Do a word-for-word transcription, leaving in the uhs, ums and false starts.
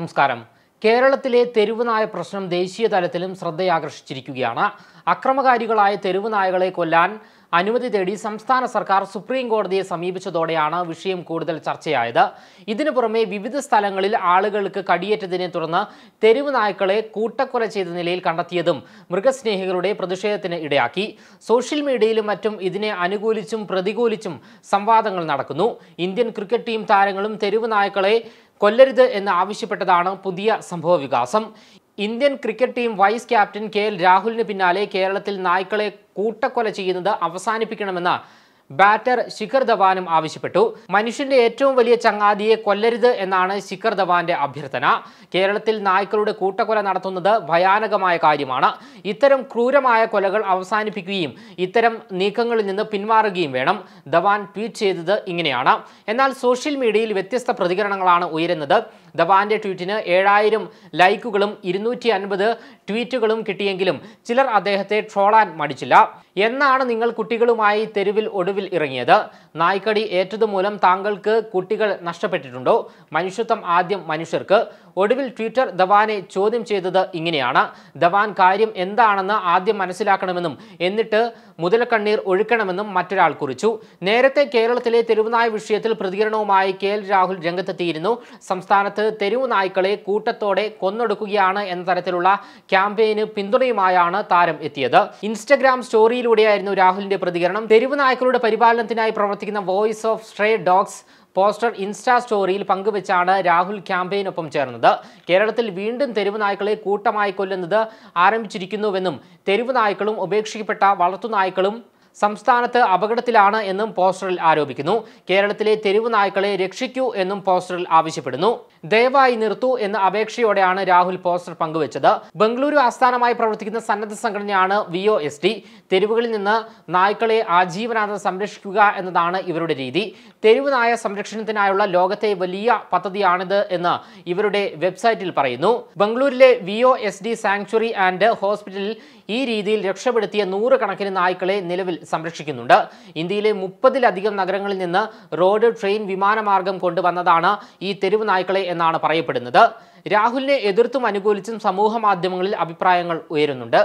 നമസ്കാരം. കേരളത്തിലെ തെരുവ് നായ പ്രശ്നം ദേശീയ തലത്തിലും ശ്രദ്ധയാകർഷിച്ചിരിക്കുകയാണ്. അക്രമകാരികളായ തെരുവ് നായകളെ കൊല്ലാൻ അനുമതി തേടി സംസ്ഥാന സർക്കാർ സുപ്രീം കോടതിയെ സമീപിച്ചതോടെയാണ് വിഷയം കൂടുതൽ ചർച്ചയായത്. ഇതിനു പുറമെ വിവിധ സ്ഥലങ്ങളിൽ ആളുകൾക്ക് കടിയേറ്റതിനെ തുടർന്ന് തെരുവ് നായ്ക്കളെ കൂട്ടക്കൊല ചെയ്ത നിലയിൽ കണ്ടെത്തിയതും മൃഗസ്നേഹികളുടെ പ്രതിഷേധത്തിന് ഇടയാക്കി. സോഷ്യൽ മീഡിയയിലും മറ്റും ഇതിനെ അനുകൂലിച്ചും പ്രതികൂലിച്ചും സംവാദങ്ങൾ നടക്കുന്നു. ഇന്ത്യൻ ക്രിക്കറ്റ് ടീം താരങ്ങളും തെരുവ് നായ്ക്കളെ കൊല്ലരുത് എന്ന് ആവശ്യപ്പെട്ടതാണ് പുതിയ സംഭവ വികാസം. Indian cricket team vice captain K L രാഹുലിന് പിന്നാലെ കേരളത്തിൽ നായ്ക്കളെ കൂട്ടക്കൊല ചെയ്യുന്നത് അവസാനിപ്പിക്കണമെന്ന് ബാറ്റർ ശിഖർ ധവാനും ആവശ്യപ്പെട്ടു. മനുഷ്യന്റെ ഏറ്റവും വലിയ ചങ്ങാതിയെ കൊല്ലരുത് എന്നാണ് ശിഖർ ധവാന്റെ അഭ്യർത്ഥന. കേരളത്തിൽ നായ്ക്കളുടെ കൂട്ടക്കൊല നടത്തുന്നത് ഭയാനകമായ കാര്യമാണ്. ഇത്തരം ക്രൂരമായ കൊലകൾ അവസാനിപ്പിക്കുകയും ഇത്തരം നീക്കങ്ങളിൽ നിന്ന് പിന്മാറുകയും വേണം. ധവാൻ ട്വീറ്റ് ചെയ്തത് ഇങ്ങനെയാണ്. എന്നാൽ സോഷ്യൽ മീഡിയയിൽ വ്യത്യസ്ത പ്രതികരണങ്ങളാണ് ഉയരുന്നത്. ധവാന്റെ ട്വീറ്റിന് ഏഴായിരം ലൈക്കുകളും ഇരുന്നൂറ്റി അൻപത് ട്വീറ്റുകളും കിട്ടിയെങ്കിലും ചിലർ അദ്ദേഹത്തെ ട്രോളാൻ മടിച്ചില്ല. എന്നാണ് നിങ്ങൾ കുട്ടികളുമായി തെരുവിൽ ഒടുവിൽ ഇറങ്ങിയത്? നായ്ക്കടി ഏറ്റതുമൂലം താങ്കൾക്ക് കുട്ടികൾ നഷ്ടപ്പെട്ടിട്ടുണ്ടോ? മനുഷ്യത്വം ആദ്യം മനുഷ്യർക്ക്. ഒടുവിൽ ട്വിറ്റർ ധവാനെ ചോദ്യം ചെയ്തത് ഇങ്ങനെയാണ്. ധവാൻ കാര്യം എന്താണെന്ന് ആദ്യം മനസ്സിലാക്കണമെന്നും എന്നിട്ട് മുതലക്കണ്ണീർ ഒഴുക്കണമെന്നും മറ്റൊരാൾ കുറിച്ചു. നേരത്തെ കേരളത്തിലെ തെരുവുനായ വിഷയത്തിൽ പ്രതികരണവുമായി കെ എൽ രാഹുൽ രംഗത്തെത്തിയിരുന്നു. സംസ്ഥാനത്ത് തെരുവു നായ്ക്കളെ കൂട്ടത്തോടെ കൊന്നൊടുക്കുകയാണ് എന്ന തരത്തിലുള്ള ക്യാമ്പയിന് പിന്തുണയുമായാണ് താരം എത്തിയത്. ഇൻസ്റ്റഗ്രാം സ്റ്റോറിയിലൂടെയായിരുന്നു രാഹുലിന്റെ പ്രതികരണം. തെരുവു നായ്ക്കളുടെ പരിപാലനത്തിനായി പ്രവർത്തിക്കുന്ന voice of stray dogs poster insta സ്റ്റോറിയിൽ പങ്കുവെച്ചാണ് രാഹുൽ ക്യാമ്പയിനൊപ്പം ചേർന്നത്. കേരളത്തിൽ വീണ്ടും തെരുവ് നായ്ക്കളെ കൂട്ടമായി കൊല്ലുന്നത് ആരംഭിച്ചിരിക്കുന്നുവെന്നും തെരുവ് നായ്ക്കളും ഉപേക്ഷിക്കപ്പെട്ട വളർത്തുനായ്ക്കളും സംസ്ഥാനത്ത് അപകടത്തിലാണ് എന്നും പോസ്റ്ററിൽ ആരോപിക്കുന്നു. കേരളത്തിലെ തെരുവ് നായ്ക്കളെ രക്ഷിക്കൂ എന്നും പോസ്റ്ററിൽ ആവശ്യപ്പെടുന്നു. ദയവായി നിർത്തൂ എന്ന അപേക്ഷയോടെയാണ് രാഹുൽ പോസ്റ്റർ പങ്കുവച്ചത്. ബംഗളൂരു ആസ്ഥാനമായി പ്രവർത്തിക്കുന്ന സന്നദ്ധ സംഘടനയാണ് വി ഒ എസ് ടി. തെരുവുകളിൽ നിന്ന് നായ്ക്കളെ ആജീവനാന്തം സംരക്ഷിക്കുക എന്നതാണ് ഇവരുടെ രീതി. തെരുവ് നായ സംരക്ഷണത്തിനായുള്ള ലോകത്തെ വലിയ പദ്ധതിയാണിത് എന്ന് ഇവരുടെ വെബ്സൈറ്റിൽ പറയുന്നു. ബംഗളൂരിലെ V O S D sanctuary and ഹോസ്പിറ്റലിൽ ഈ രീതിയിൽ രക്ഷപ്പെടുത്തിയ നൂറുകണക്കിന് നായ്ക്കളെ നിലവിൽ സംരക്ഷിക്കുന്നുണ്ട്. ഇന്ത്യയിലെ മുപ്പതിലധികം നഗരങ്ങളിൽ നിന്ന് റോഡ്, ട്രെയിൻ, വിമാനമാർഗം കൊണ്ടുവന്നതാണ് ഈ തെരുവ് നായ്ക്കളെ എന്നാണ് പറയപ്പെടുന്നത്. രാഹുലിനെ എതിർത്തും അനുകൂലിച്ചും സമൂഹ മാധ്യമങ്ങളിൽ അഭിപ്രായങ്ങൾ ഉയരുന്നുണ്ട്.